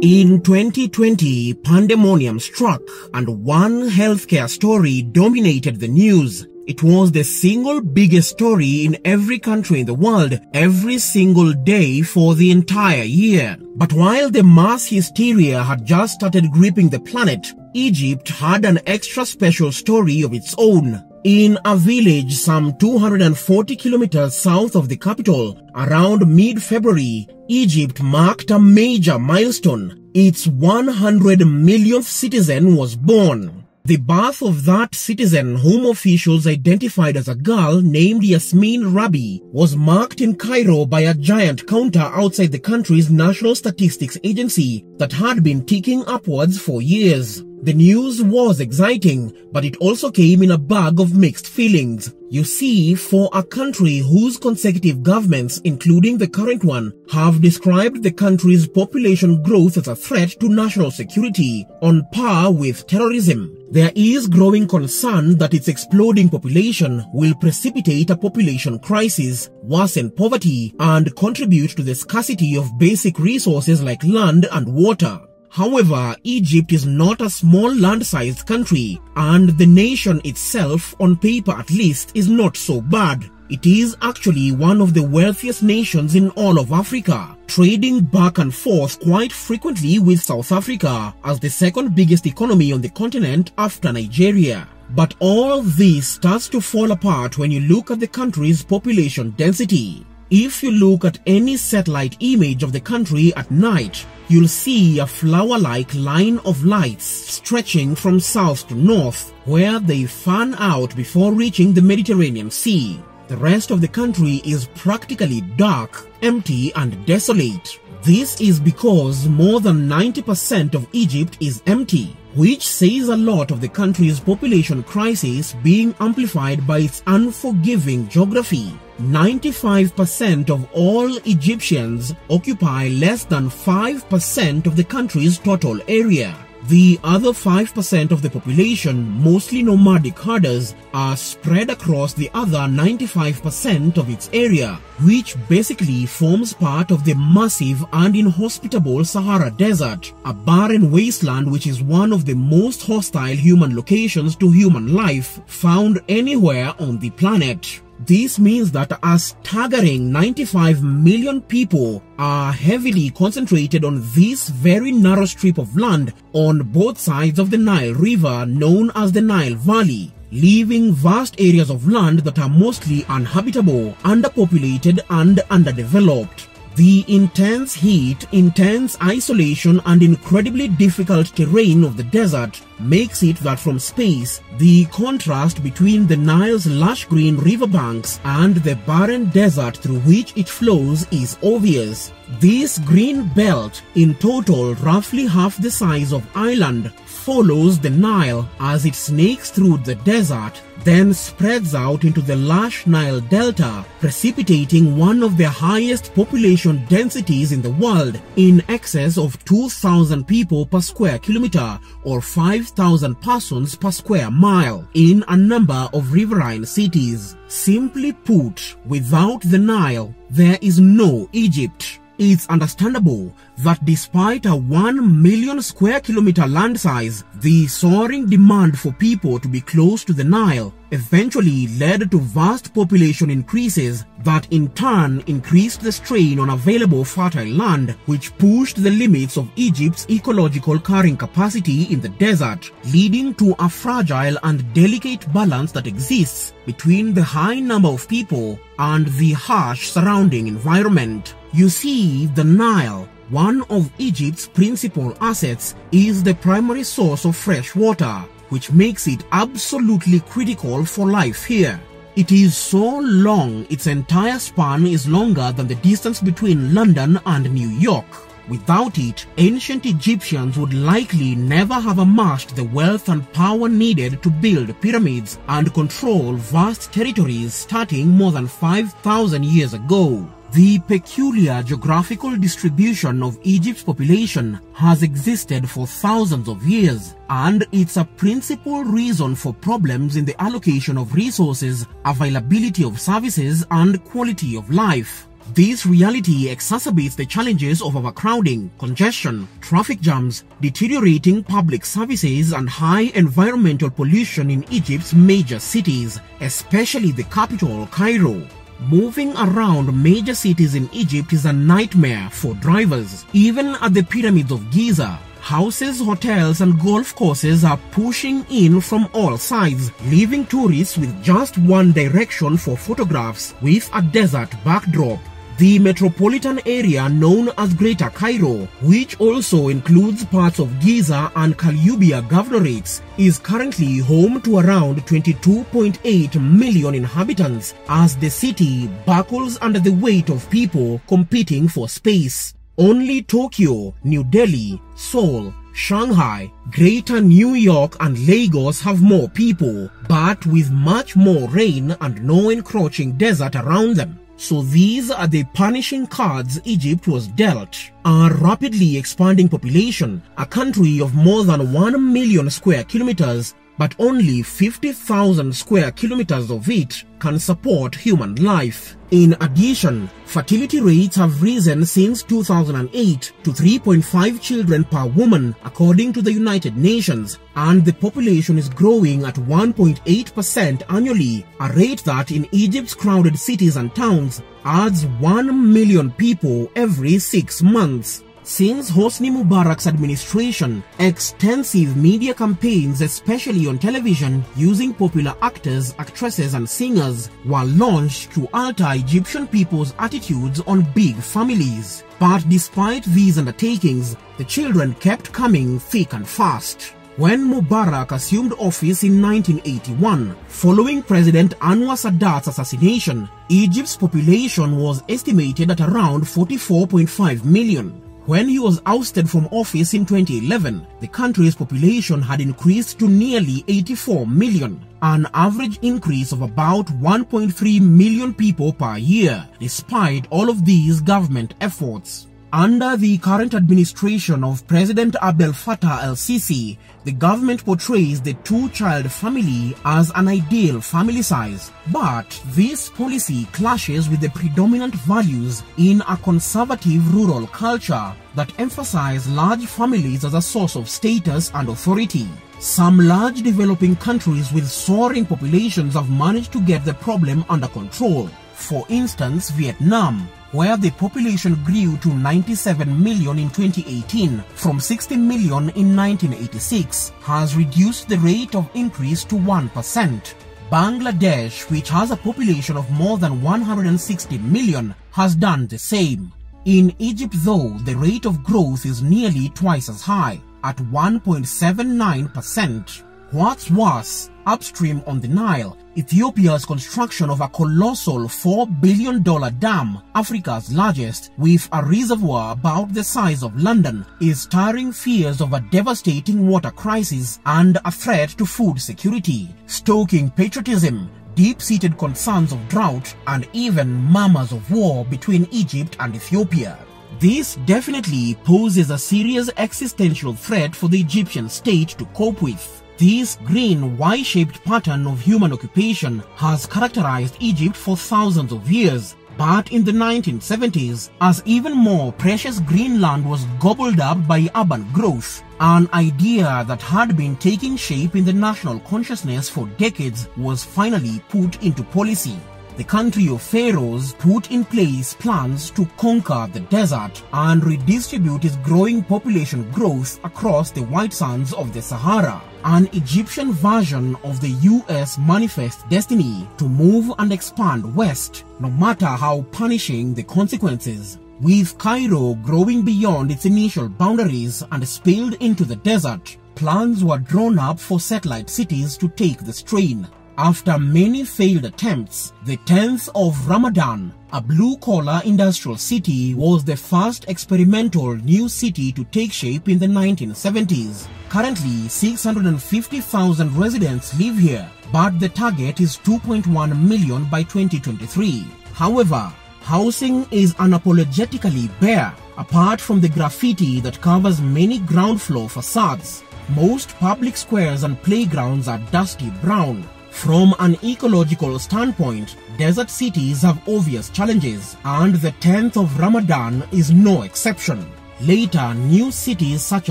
In 2020, pandemonium struck and one healthcare story dominated the news. It was the single biggest story in every country in the world every single day for the entire year. But while the mass hysteria had just started gripping the planet, Egypt had an extra special story of its own. In a village some 240 kilometers south of the capital, around mid-February, Egypt marked a major milestone. Its 100 millionth citizen was born. The birth of that citizen, whom officials identified as a girl named Yasmin Rabi, was marked in Cairo by a giant counter outside the country's National Statistics Agency that had been ticking upwards for years. The news was exciting, but it also came in a bag of mixed feelings. You see, for a country whose consecutive governments, including the current one, have described the country's population growth as a threat to national security, on par with terrorism, there is growing concern that its exploding population will precipitate a population crisis, worsen poverty, and contribute to the scarcity of basic resources like land and water. However, Egypt is not a small land-sized country, and the nation itself, on paper at least, is not so bad. It is actually one of the wealthiest nations in all of Africa, trading back and forth quite frequently with South Africa as the second biggest economy on the continent after Nigeria. But all this starts to fall apart when you look at the country's population density. If you look at any satellite image of the country at night, you'll see a flower-like line of lights stretching from south to north, where they fan out before reaching the Mediterranean Sea. The rest of the country is practically dark, empty, and desolate. This is because more than 90% of Egypt is empty, which says a lot of the country's population crisis being amplified by its unforgiving geography. 95% of all Egyptians occupy less than 5% of the country's total area. The other 5% of the population, mostly nomadic herders, are spread across the other 95% of its area, which basically forms part of the massive and inhospitable Sahara Desert, a barren wasteland which is one of the most hostile human locations to human life found anywhere on the planet. This means that a staggering 95 million people are heavily concentrated on this very narrow strip of land on both sides of the Nile River, known as the Nile Valley, leaving vast areas of land that are mostly uninhabitable, underpopulated, and underdeveloped. The intense heat, intense isolation, and incredibly difficult terrain of the desert makes it that from space, the contrast between the Nile's lush green riverbanks and the barren desert through which it flows is obvious. This green belt, in total roughly half the size of Ireland, follows the Nile as it snakes through the desert, then spreads out into the lush Nile Delta, precipitating one of the highest population densities in the world, in excess of 2,000 people per square kilometer or 5,000 persons per square mile in a number of riverine cities. Simply put, without the Nile, there is no Egypt. It's understandable that despite a 1 million square kilometer land size, the soaring demand for people to be close to the Nile eventually led to vast population increases that in turn increased the strain on available fertile land, which pushed the limits of Egypt's ecological carrying capacity in the desert, leading to a fragile and delicate balance that exists between the high number of people and the harsh surrounding environment. You see, the Nile, one of Egypt's principal assets, is the primary source of fresh water, which makes it absolutely critical for life here. It is so long, its entire span is longer than the distance between London and New York. Without it, ancient Egyptians would likely never have amassed the wealth and power needed to build pyramids and control vast territories starting more than 5,000 years ago. The peculiar geographical distribution of Egypt's population has existed for thousands of years, and it's a principal reason for problems in the allocation of resources, availability of services, and quality of life. This reality exacerbates the challenges of overcrowding, congestion, traffic jams, deteriorating public services and high environmental pollution in Egypt's major cities, especially the capital, Cairo. Moving around major cities in Egypt is a nightmare for drivers. Even at the pyramids of Giza, houses, hotels and golf courses are pushing in from all sides, leaving tourists with just one direction for photographs with a desert backdrop. The metropolitan area known as Greater Cairo, which also includes parts of Giza and Kalyubia governorates, is currently home to around 22.8 million inhabitants as the city buckles under the weight of people competing for space. Only Tokyo, New Delhi, Seoul, Shanghai, Greater New York and Lagos have more people, but with much more rain and no encroaching desert around them. So these are the punishing cards Egypt was dealt. A rapidly expanding population, a country of more than 1 million square kilometers, but only 50,000 square kilometers of it can support human life. In addition, fertility rates have risen since 2008 to 3.5 children per woman, according to the United Nations, and the population is growing at 1.8% annually, a rate that in Egypt's crowded cities and towns adds 1 million people every 6 months. Since Hosni Mubarak's administration, extensive media campaigns, especially on television, using popular actors, actresses and singers, were launched to alter Egyptian people's attitudes on big families. But despite these undertakings, the children kept coming thick and fast. When Mubarak assumed office in 1981, following President Anwar Sadat's assassination, Egypt's population was estimated at around 44.5 million. When he was ousted from office in 2011, the country's population had increased to nearly 84 million, an average increase of about 1.3 million people per year, despite all of these government efforts. Under the current administration of President Abdel Fattah el-Sisi, the government portrays the two-child family as an ideal family size. But this policy clashes with the predominant values in a conservative rural culture that emphasize large families as a source of status and authority. Some large developing countries with soaring populations have managed to get the problem under control. For instance, Vietnam, where the population grew to 97 million in 2018 from 60 million in 1986, has reduced the rate of increase to 1%. Bangladesh, which has a population of more than 160 million, has done the same. In Egypt, though, the rate of growth is nearly twice as high, at 1.79%. What's worse, upstream on the Nile, Ethiopia's construction of a colossal $4 billion dam, Africa's largest, with a reservoir about the size of London, is stirring fears of a devastating water crisis and a threat to food security, stoking patriotism, deep-seated concerns of drought, and even murmurs of war between Egypt and Ethiopia. This definitely poses a serious existential threat for the Egyptian state to cope with. This green Y-shaped pattern of human occupation has characterized Egypt for thousands of years, but in the 1970s, as even more precious green land was gobbled up by urban growth, an idea that had been taking shape in the national consciousness for decades was finally put into policy. The country of pharaohs put in place plans to conquer the desert and redistribute its growing population growth across the white sands of the Sahara, an Egyptian version of the US manifest destiny to move and expand west, no matter how punishing the consequences. With Cairo growing beyond its initial boundaries and spilled into the desert, plans were drawn up for satellite cities to take the strain. After many failed attempts, the 10th of Ramadan, a blue-collar industrial city, was the first experimental new city to take shape in the 1970s. Currently, 650,000 residents live here, but the target is 2.1 million by 2023. However, housing is unapologetically bare, apart from the graffiti that covers many ground-floor facades. Most public squares and playgrounds are dusty brown. From an ecological standpoint, desert cities have obvious challenges, and the 10th of Ramadan is no exception. Later, new cities such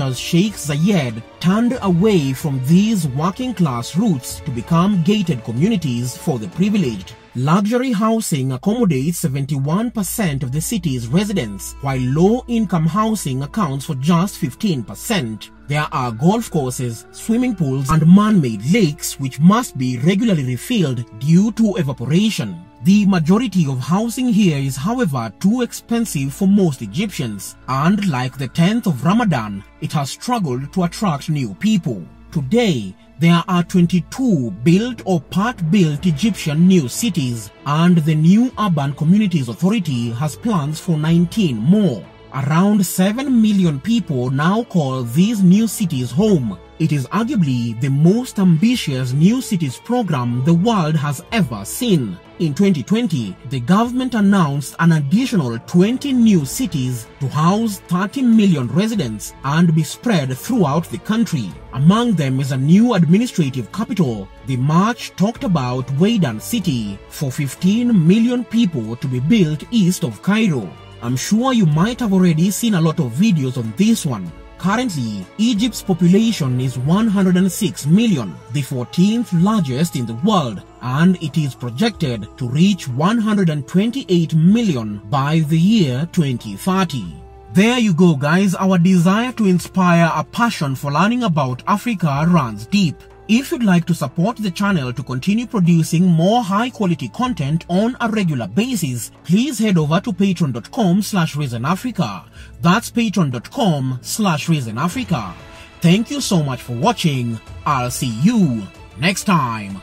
as Sheikh Zayed turned away from these working-class routes to become gated communities for the privileged. Luxury housing accommodates 71% of the city's residents, while low-income housing accounts for just 15%. There are golf courses, swimming pools, and man-made lakes which must be regularly refilled due to evaporation. The majority of housing here is, however, too expensive for most Egyptians, and like the 10th of Ramadan, it has struggled to attract new people. Today, there are 22 built or part-built Egyptian new cities, and the New Urban Communities Authority has plans for 19 more. Around 7 million people now call these new cities home. It is arguably the most ambitious new cities program the world has ever seen. In 2020, the government announced an additional 20 new cities to house 30 million residents and be spread throughout the country. Among them is a new administrative capital, the much talked about Wadan City, for 15 million people to be built east of Cairo. I'm sure you might have already seen a lot of videos on this one. Currently, Egypt's population is 106 million, the 14th largest in the world, and it is projected to reach 128 million by the year 2030. There you go, guys. Our desire to inspire a passion for learning about Africa runs deep. If you'd like to support the channel to continue producing more high-quality content on a regular basis, please head over to patreon.com/RisenAfrica. That's patreon.com/RisenAfrica. Thank you so much for watching. I'll see you next time.